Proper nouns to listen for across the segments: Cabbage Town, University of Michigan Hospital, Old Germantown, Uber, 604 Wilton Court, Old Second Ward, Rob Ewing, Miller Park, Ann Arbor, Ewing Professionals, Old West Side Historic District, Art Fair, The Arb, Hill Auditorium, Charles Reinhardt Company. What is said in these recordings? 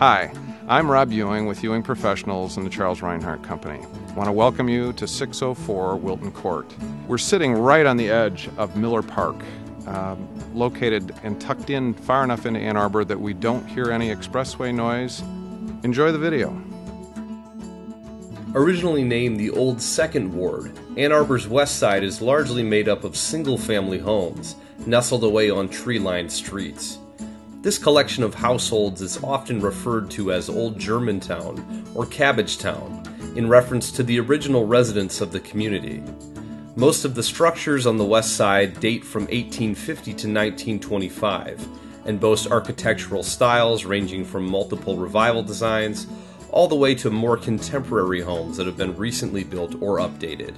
Hi, I'm Rob Ewing with Ewing Professionals and the Charles Reinhardt Company. I want to welcome you to 604 Wilton Court. We're sitting right on the edge of Miller Park, located and tucked in far enough into Ann Arbor that we don't hear any expressway noise. Enjoy the video. Originally named the Old Second Ward, Ann Arbor's west side is largely made up of single-family homes, nestled away on tree-lined streets. This collection of households is often referred to as Old Germantown or Cabbage Town, in reference to the original residents of the community. Most of the structures on the west side date from 1850 to 1925, and boast architectural styles ranging from multiple revival designs all the way to more contemporary homes that have been recently built or updated.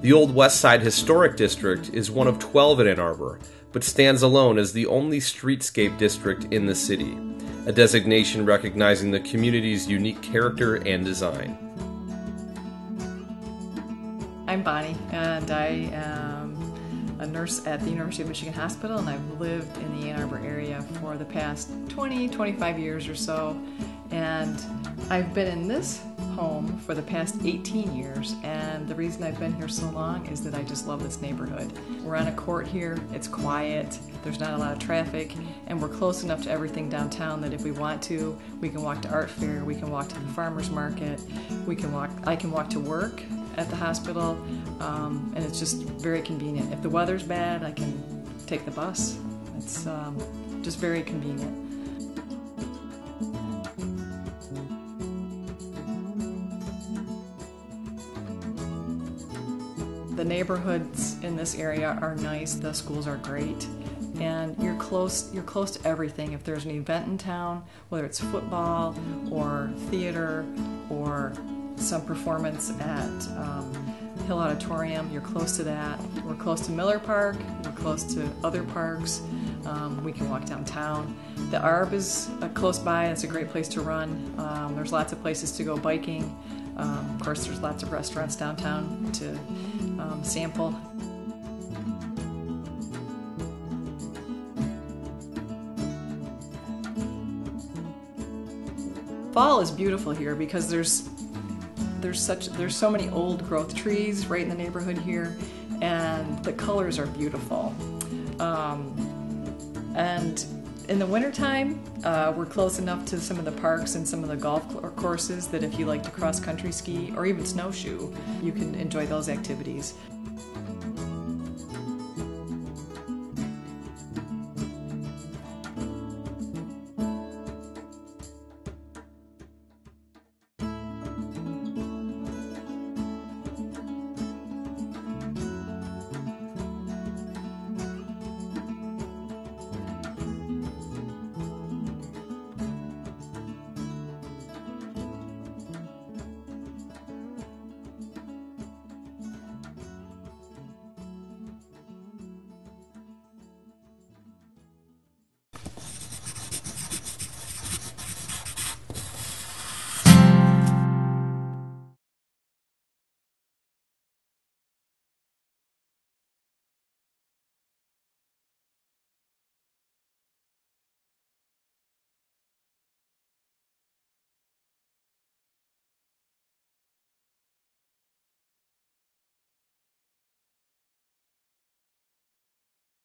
The Old West Side Historic District is one of 12 in Ann Arbor, but stands alone as the only streetscape district in the city, a designation recognizing the community's unique character and design. I'm Bonnie, and I am a nurse at the University of Michigan Hospital, and I've lived in the Ann Arbor area for the past 25 years or so. And I've been in this home for the past 18 years, and the reason I've been here so long is that I just love this neighborhood. We're on a court here, it's quiet, there's not a lot of traffic, and we're close enough to everything downtown that if we want to, we can walk to Art Fair, we can walk to the farmer's market, I can walk to work at the hospital, and it's just very convenient. If the weather's bad, I can take the bus. It's just very convenient. The neighborhoods in this area are nice, the schools are great, and you're close to everything. If there's an event in town, whether it's football or theater or some performance at Hill Auditorium, you're close to that. We're close to Miller Park, we're close to other parks, we can walk downtown. The Arb is close by, it's a great place to run. There's lots of places to go biking. Of course, there's lots of restaurants downtown to sample. Fall is beautiful here because there's so many old growth trees right in the neighborhood here, and the colors are beautiful. And in the wintertime, we're close enough to some of the parks and some of the golf courses that if you like to cross-country ski or even snowshoe, you can enjoy those activities.